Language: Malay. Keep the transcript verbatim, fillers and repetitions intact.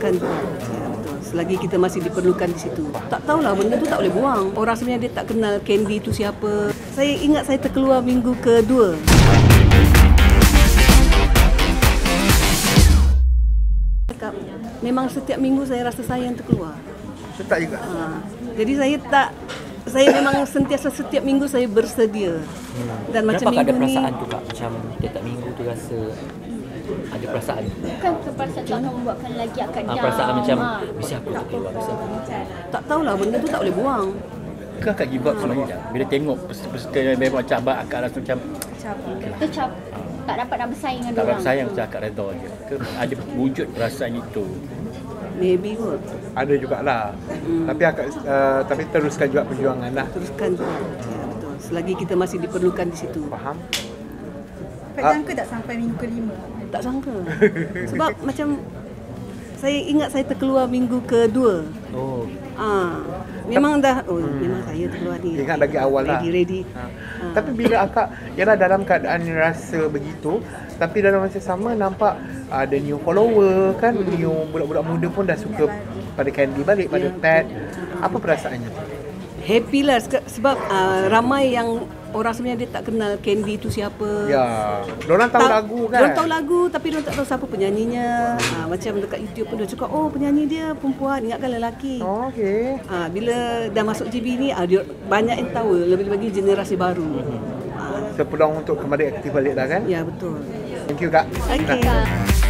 makan ya, betul. Selagi kita masih diperlukan di situ. Tak tahulah benda tu tak boleh buang. Orang sebenarnya dia tak kenal Candy itu siapa. Saya ingat saya terkeluar minggu kedua. Memang setiap minggu saya rasa saya yang terkeluar. Tetap juga? Ha. Jadi saya tak, saya memang sentiasa setiap minggu saya bersedia. Hmm. Dan kenapa macam minggu ni... Kenapa ada perasaan tu Kak? Macam setiap minggu tu rasa ada perasaan? Bukan perasaan tak nak membuatkan lagi akad down. Ha, perasaan macam, bisa aku terkeluar, bisa aku terkeluar. Tak tahulah, benda tu tak boleh buang. Bukan Kak give up sebenarnya ha. Bila tengok peserta yang memang cabar, akad rasa macam... Cabar. Tercabar. Tak dapat nak bersaing dengan orang. Tak bersaing macam akak redha je. Ke ada wujud perasaan itu? Maybe kot. Ada jugalah. Hmm. Tapi akak uh, tapi teruskan juga perjuangan lah. Teruskan juga. Ya, betul. Selagi kita masih diperlukan di situ. Faham? Pak sangka tak sampai minggu kelima? Tak sangka. Sebab macam saya ingat saya terkeluar minggu kedua. Oh. Ah, memang dah oh hmm. memang saya terkeluar ni. Ingat lagi awal lah. Ready ready. Ha. Ha. Tapi bila akak ialah dalam keadaan rasa begitu, tapi dalam masa sama nampak ada uh, new follower kan, hmm. new budak-budak muda pun dah suka pada Candy balik, yeah. pada Pat. Apa perasaannya? Happy lah sebab uh, ramai yang orang sebenarnya dia tak kenal Candy itu siapa. Ya. Diorang tahu Ta lagu kan? Diorang tahu lagu tapi diorang tak tahu siapa penyanyinya. Ha, macam dekat YouTube pun dia cakap, oh penyanyi dia perempuan, ingatkan lelaki. Oh, okey. Ha, bila dah masuk J B ni, ha, dia banyak yang tahu, lebih-lebih lagi generasi baru. Ha. Sepeluang untuk kembali aktif balik dah kan? Ya, betul. Thank you Kak. Okey.